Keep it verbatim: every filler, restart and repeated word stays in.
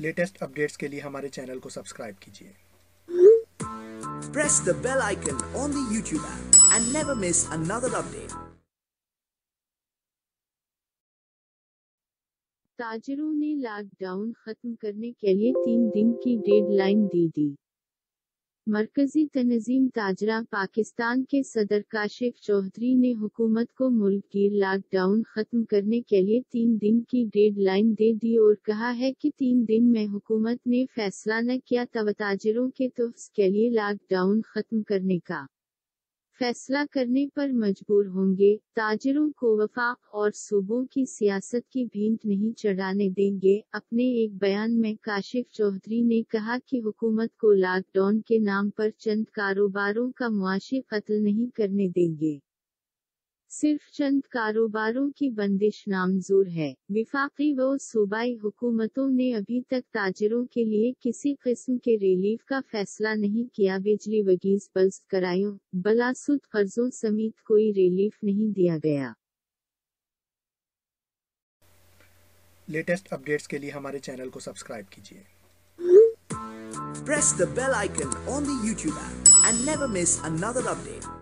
Latest updates के लिए हमारे चैनल को सब्सक्राइब कीजिए। Press the bell icon on the YouTube app and never miss another update. ताजरों ने लॉकडाउन खत्म करने के लिए तीन दिन की डेडलाइन दी दी। मरकजी तनजीम ताजरा पाकिस्तान के सदर काशिफ चौधरी ने हुकूमत को मुल्क की लॉकडाउन खत्म करने के लिए तीन दिन की डेडलाइन दे दी और कहा है कि तीन दिन में हुकूमत ने फैसला न किया तब ताजरों के तहफ़्फ़ुज़ के लिए लॉकडाउन खत्म करने का फैसला करने पर मजबूर होंगे। ताजरों को वफाक और सूबों की सियासत की भेंट नहीं चढ़ाने देंगे। अपने एक बयान में काशिफ चौधरी ने कहा कि हुकूमत को लॉकडाउन के नाम पर चंद कारोबारों का मुआशी कत्ल नहीं करने देंगे। सिर्फ चंद कारोबारों की बंदिश नामजूर है। विफाकी व सूबाई हुकूमतों ने अभी तक ताजरों के लिए किसी किस्म के रिलीफ का फैसला नहीं किया। बिजली वगैरह बल्द करायों बलासुद कर्जों समेत कोई रिलीफ नहीं दिया गया। लेटेस्ट अपडेट्स के लिए हमारे चैनल को सब्सक्राइब कीजिए। Press the bell icon on the YouTube app and never miss another update.